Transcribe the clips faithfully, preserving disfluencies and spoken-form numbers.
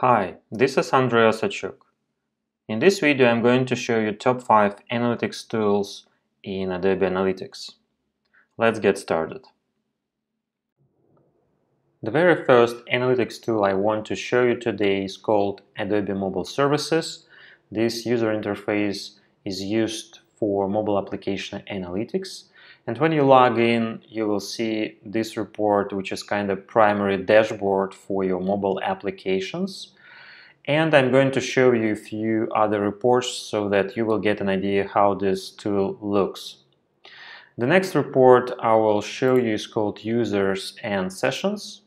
Hi, this is Andrey Osadchuk. In this video I'm going to show you top five analytics tools in Adobe Analytics. Let's get started. The very first analytics tool I want to show you today is called Adobe Mobile Services. This user interface is used for mobile application analytics. And when you log in, you will see this report, which is kind of primary dashboard for your mobile applications. And I'm going to show you a few other reports so that you will get an idea how this tool looks. The next report I will show you is called Users and Sessions.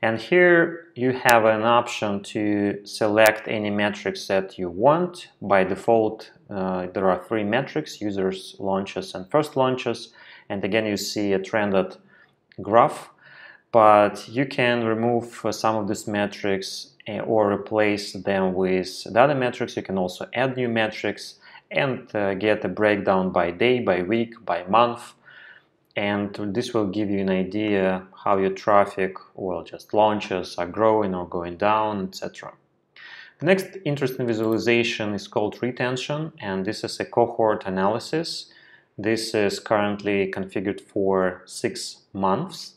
And here you have an option to select any metrics that you want. By default, uh, there are three metrics: users, launches, and first launches. And again, you see a trended graph, but you can remove some of these metrics or replace them with the other metrics. You can also add new metrics and uh, get a breakdown by day, by week, by month. And this will give you an idea how your traffic or just launches are growing or going down, et cetera. The next interesting visualization is called retention, and this is a cohort analysis. This is currently configured for six months.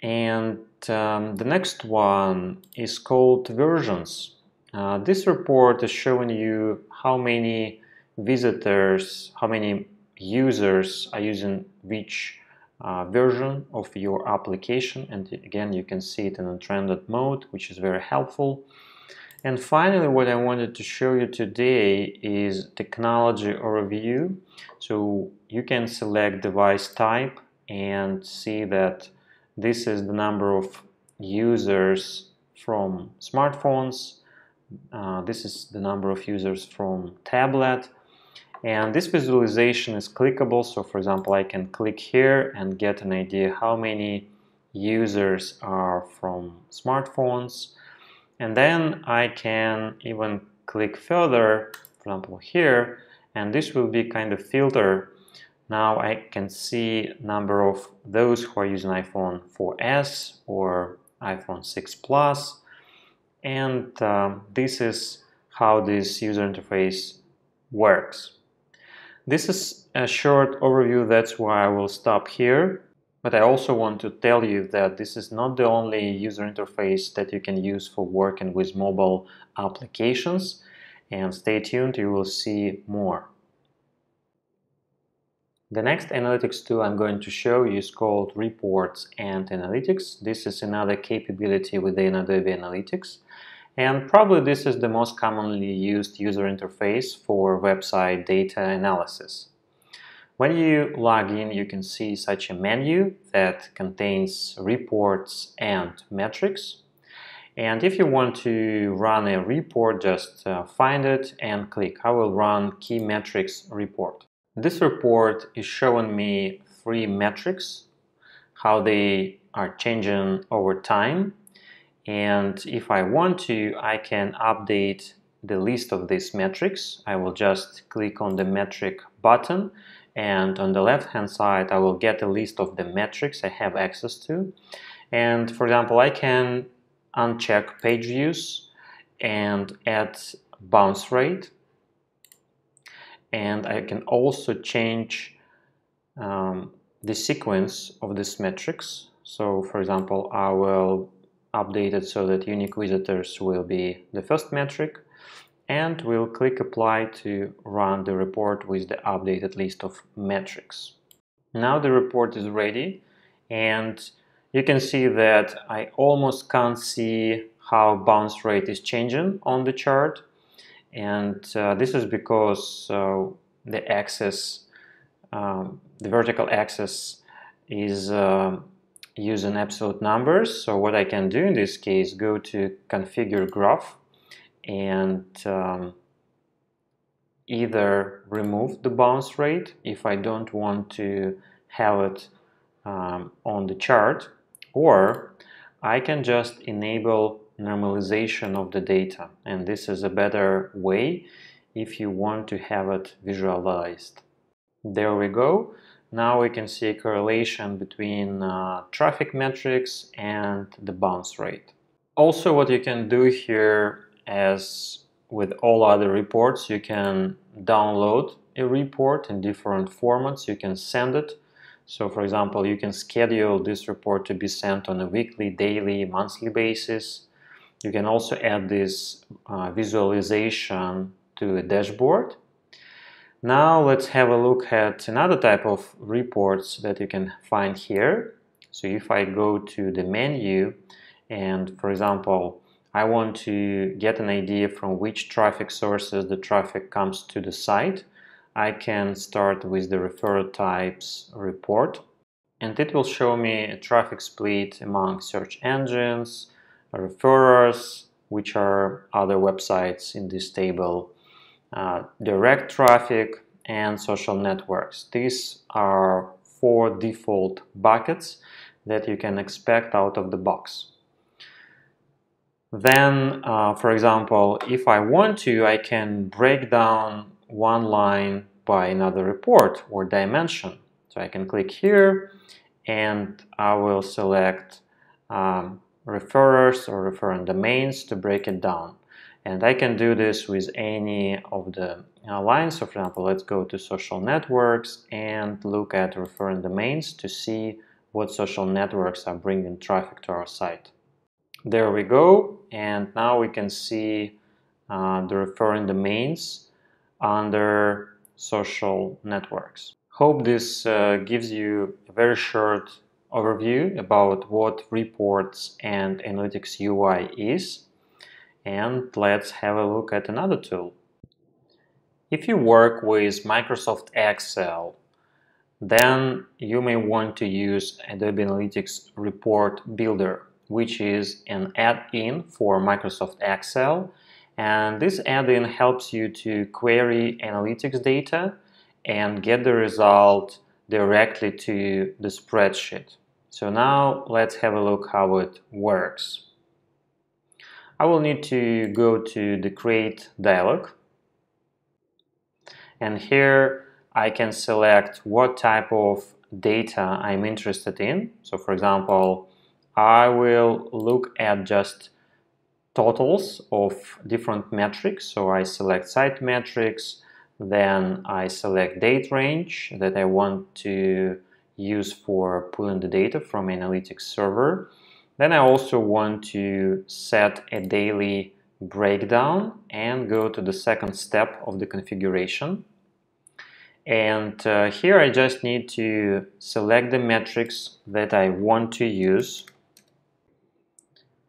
And um, the next one is called versions. Uh, this report is showing you how many visitors, how many users are using which uh, version of your application. And again, you can see it in a trended mode, which is very helpful. And finally, what I wanted to show you today is technology overview. So you can select device type and see that this is the number of users from smartphones. Uh, this is the number of users from tablet. And this visualization is clickable. So for example, I can click here and get an idea how many users are from smartphones. And then I can even click further, for example here, and this will be kind of filter. Now I can see number of those who are using iPhone four S or iPhone six Plus. And uh, this is how this user interface works. This is a short overview, that's why I will stop here. But I also want to tell you that this is not the only user interface that you can use for working with mobile applications. And stay tuned, you will see more. The next analytics tool I'm going to show you is called Reports and Analytics. This is another capability within Adobe Analytics. And probably this is the most commonly used user interface for website data analysis. When you log in, you can see such a menu that contains reports and metrics. And if you want to run a report, just uh, find it and click. I will run key metrics report. This report is showing me three metrics, how they are changing over time. And if I want to, I can update the list of these metrics. I will just click on the metric button. And on the left-hand side, I will get a list of the metrics I have access to. And for example, I can uncheck page views and add bounce rate. And I can also change um, the sequence of these metrics. So for example, I will update it so that unique visitors will be the first metric. And we'll click Apply to run the report with the updated list of metrics. Now the report is ready, and you can see that I almost can't see how bounce rate is changing on the chart. And uh, this is because uh, the axis, um, the vertical axis is uh, using absolute numbers. So what I can do in this case, go to Configure Graph, and um, either remove the bounce rate if I don't want to have it um, on the chart, or I can just enable normalization of the data, and this is a better way if you want to have it visualized. There we go. Now we can see a correlation between uh, traffic metrics and the bounce rate. Also, what you can do here, as with all other reports, you can download a report in different formats. You can send it. So, for example, you can schedule this report to be sent on a weekly, daily, monthly basis. You can also add this uh, visualization to the dashboard. Now let's have a look at another type of reports that you can find here. So if I go to the menu and, for example, I want to get an idea from which traffic sources the traffic comes to the site, I can start with the referral types report, and it will show me a traffic split among search engines, referrers, which are other websites in this table, uh, direct traffic, and social networks. These are four default buckets that you can expect out of the box. Then, uh, for example, if I want to, I can break down one line by another report or dimension. So I can click here and I will select um, referrers or referent domains to break it down. And I can do this with any of the uh, lines. So, for example, let's go to social networks and look at referent domains to see what social networks are bringing traffic to our site. There we go. And now we can see uh, the referent domains under social networks. Hope this uh, gives you a very short overview about what reports and analytics U I is, and let's have a look at another tool. If you work with Microsoft Excel, then you may want to use Adobe Analytics Report Builder, which is an add-in for Microsoft Excel, and this add-in helps you to query analytics data and get the result directly to the spreadsheet. So now let's have a look how it works. I will need to go to the Create dialog, and here I can select what type of data I'm interested in. So, for example, I will look at just totals of different metrics. So I select site metrics, then I select date range that I want to use for pulling the data from analytics server. Then I also want to set a daily breakdown and go to the second step of the configuration. And uh, here I just need to select the metrics that I want to use.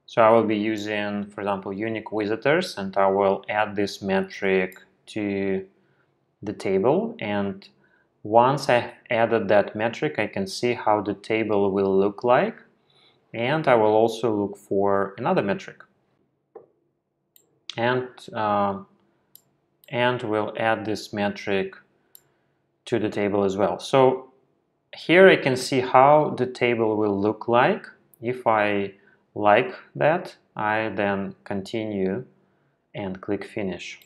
So I will be using, for example, unique visitors, and I will add this metric to the table, and once I added that metric, I can see how the table will look like, and I will also look for another metric, and uh, and we'll add this metric to the table as well. So here I can see how the table will look like. If I like that, I then continue and click finish.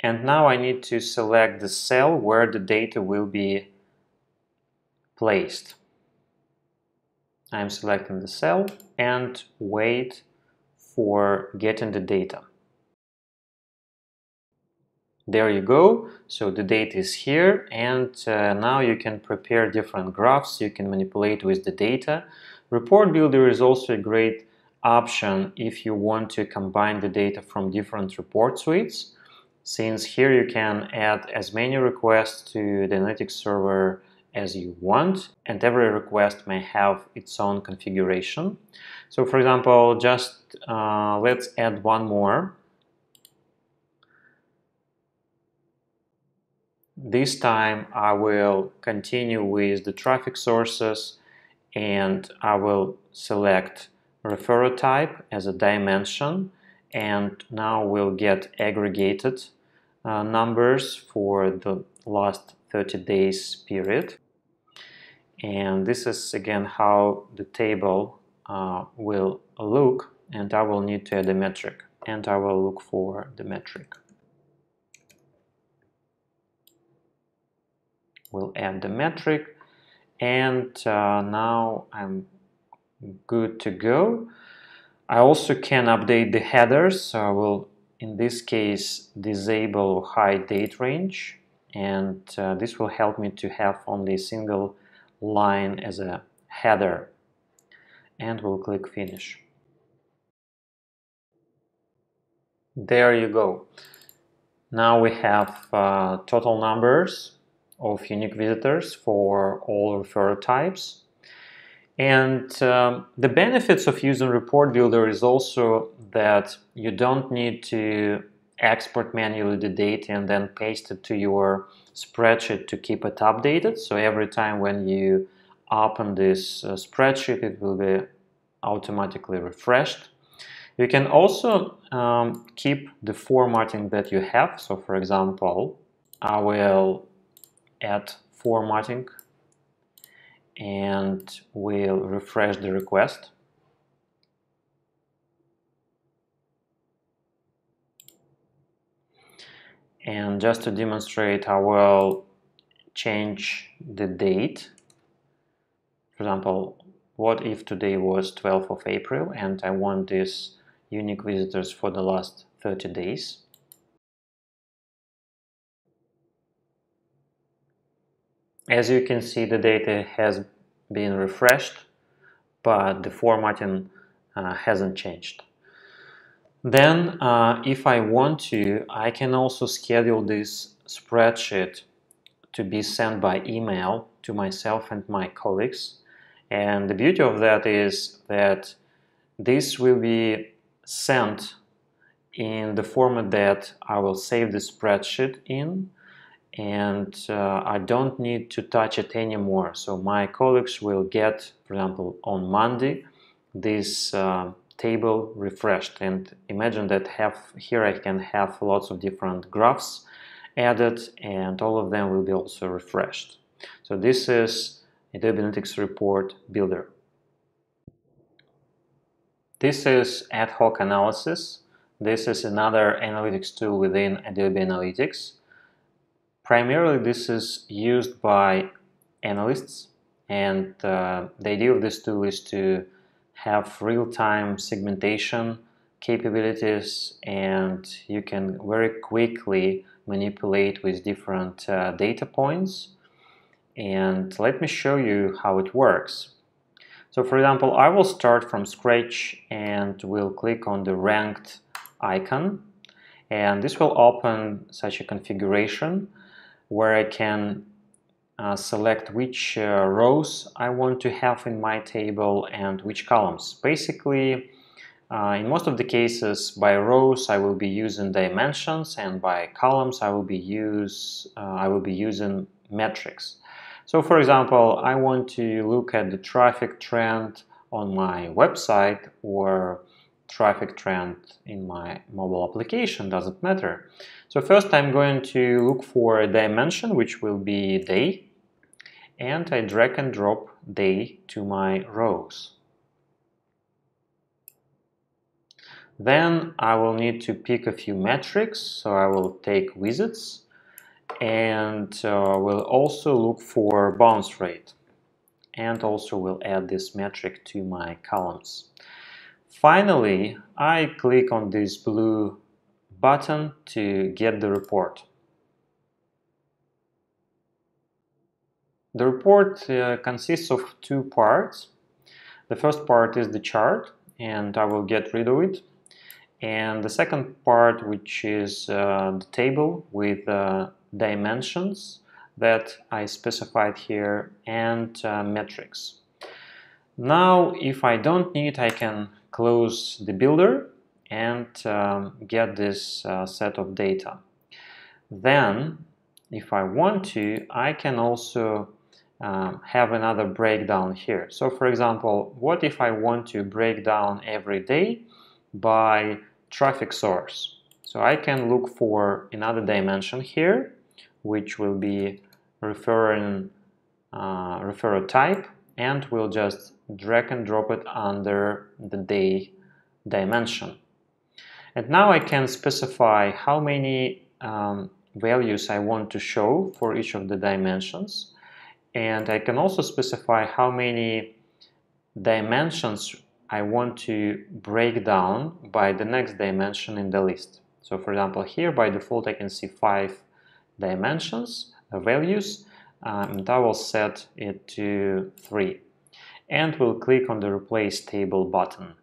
And now I need to select the cell where the data will be placed. I'm selecting the cell and wait for getting the data. There you go. So the data is here, and uh, now you can prepare different graphs, you can manipulate with the data. Report Builder is also a great option if you want to combine the data from different report suites, since here you can add as many requests to the analytics server as you want, and every request may have its own configuration. So, for example, just uh, let's add one more. This time I will continue with the traffic sources, and I will select referral type as a dimension. And now we'll get aggregated uh, numbers for the last thirty days period. And this is again how the table uh, will look, and I will need to add a metric, and I will look for the metric. We'll add the metric, and uh, now I'm good to go. I also can update the headers, so I will in this case disable or hide date range, and uh, this will help me to have only a single line as a header, and we'll click finish. There you go. Now we have uh, total numbers of unique visitors for all referral types. And um, the benefits of using Report Builder is also that you don't need to export manually the data and then paste it to your spreadsheet to keep it updated. So every time when you open this uh, spreadsheet, it will be automatically refreshed. You can also um, keep the formatting that you have. So for example, I will add formatting and we'll refresh the request. And just to demonstrate, I will change the date. For example, what if today was twelfth of April and I want this unique visitors for the last thirty days. As you can see, the data has been refreshed, but the formatting uh, hasn't changed. Then, uh, if I want to, I can also schedule this spreadsheet to be sent by email to myself and my colleagues. And the beauty of that is that this will be sent in the format that I will save the spreadsheet in, and uh, I don't need to touch it anymore. So my colleagues will get, for example, on Monday, this uh, table refreshed. And imagine that have, here I can have lots of different graphs added, and all of them will be also refreshed. So this is Adobe Analytics Report Builder. This is Ad Hoc Analysis. This is another analytics tool within Adobe Analytics. Primarily, this is used by analysts, and uh, the idea of this tool is to have real-time segmentation capabilities, and you can very quickly manipulate with different uh, data points. And let me show you how it works. So for example, I will start from scratch and will click on the ranked icon, and this will open such a configuration where I can uh, select which uh, rows I want to have in my table and which columns. Basically, uh, in most of the cases, by rows I will be using dimensions, and by columns I will be use uh, I will be using metrics. So for example, I want to look at the traffic trend on my website or traffic trend in my mobile application, doesn't matter. So first I'm going to look for a dimension, which will be day, and I drag and drop day to my rows. Then I will need to pick a few metrics, so I will take visits, and uh, we'll also look for bounce rate, and also we'll add this metric to my columns. Finally, I click on this blue button to get the report. The report uh, consists of two parts. The first part is the chart, and I will get rid of it. And the second part, which is uh, the table with uh, dimensions that I specified here, and uh, metrics. Now, if I don't need, I can close the builder and um, get this uh, set of data. Then, if I want to, I can also um, have another breakdown here. So, for example, what if I want to break down every day by traffic source? So I can look for another dimension here, which will be referring uh, referral type, and we'll just drag and drop it under the day dimension. And now I can specify how many um, values I want to show for each of the dimensions, and I can also specify how many dimensions I want to break down by the next dimension in the list. So for example, here by default I can see five dimensions, uh, values, um, and I will set it to three. And we'll click on the Replace Table button.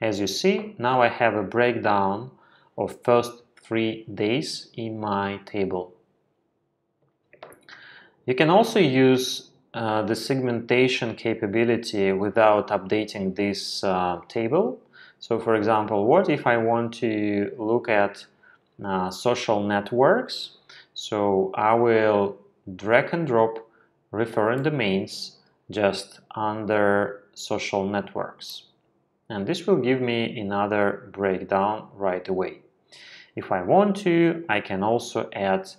As you see, now I have a breakdown of first three days in my table. You can also use uh, the segmentation capability without updating this uh, table. So for example, what if I want to look at uh, social networks? So I will drag and drop referent domains just under social networks. And this will give me another breakdown right away. If I want to, I can also add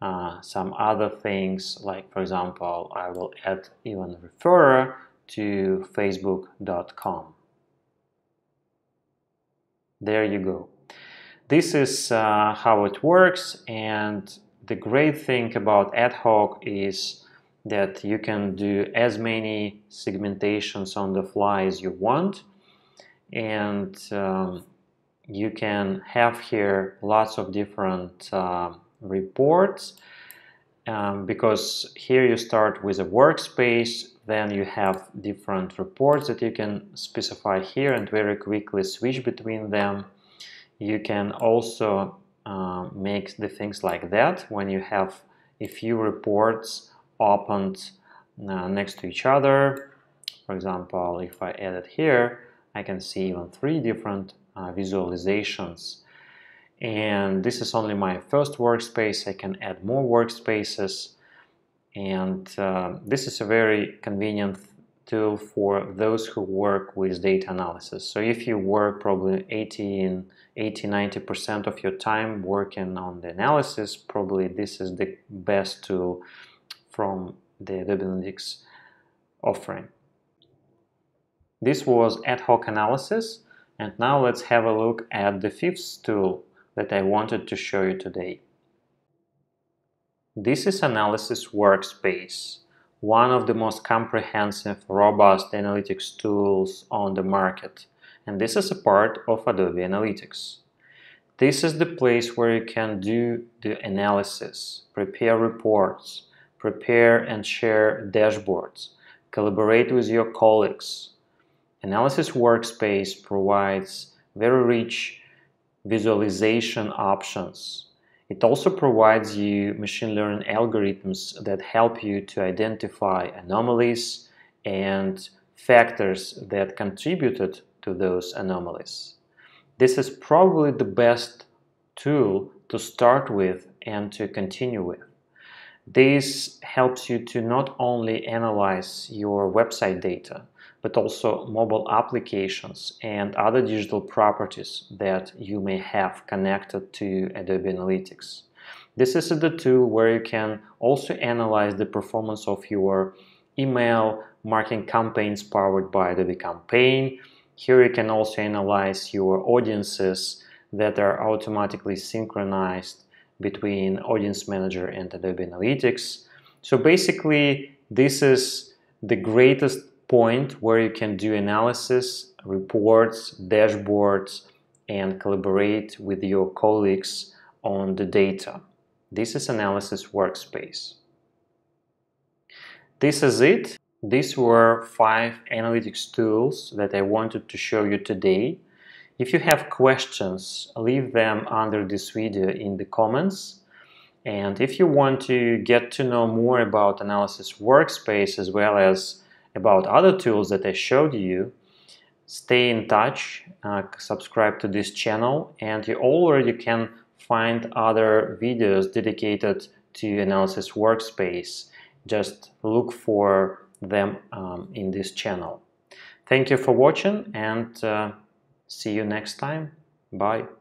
uh, some other things, like for example, I will add even referrer to facebook dot com. There you go. This is uh, how it works, and the great thing about Ad Hoc is that you can do as many segmentations on the fly as you want, and um, you can have here lots of different uh, reports, um, because here you start with a workspace, then you have different reports that you can specify here and very quickly switch between them. You can also Uh, make the things like that when you have a few reports opened uh, next to each other. For example, if I add it here, I can see even three different uh, visualizations. And this is only my first workspace. I can add more workspaces. And uh, this is a very convenient tool for those who work with data analysis. So if you work probably eighty, ninety percent of your time working on the analysis, probably this is the best tool from the Adobe Analytics offering. This was Ad Hoc Analysis, and now let's have a look at the fifth tool that I wanted to show you today. This is Analysis Workspace, one of the most comprehensive, robust analytics tools on the market. And this is a part of Adobe Analytics. This is the place where you can do the analysis, prepare reports, prepare and share dashboards, collaborate with your colleagues. Analysis Workspace provides very rich visualization options. It also provides you machine learning algorithms that help you to identify anomalies and factors that contributed to those anomalies. This is probably the best tool to start with and to continue with. This helps you to not only analyze your website data, but also mobile applications and other digital properties that you may have connected to Adobe Analytics. This is the tool where you can also analyze the performance of your email marketing campaigns powered by Adobe Campaign. Here you can also analyze your audiences that are automatically synchronized between Audience Manager and Adobe Analytics. So basically, this is the greatest point where you can do analysis, reports, dashboards, and collaborate with your colleagues on the data. This is Analysis Workspace. This is it. These were five analytics tools that I wanted to show you today. If you have questions, leave them under this video in the comments. And if you want to get to know more about Analysis Workspace as well as about other tools that I showed you, stay in touch, uh, subscribe to this channel, and you already can find other videos dedicated to Analysis Workspace. Just look for them um, in this channel. Thank you for watching, and uh, see you next time. Bye.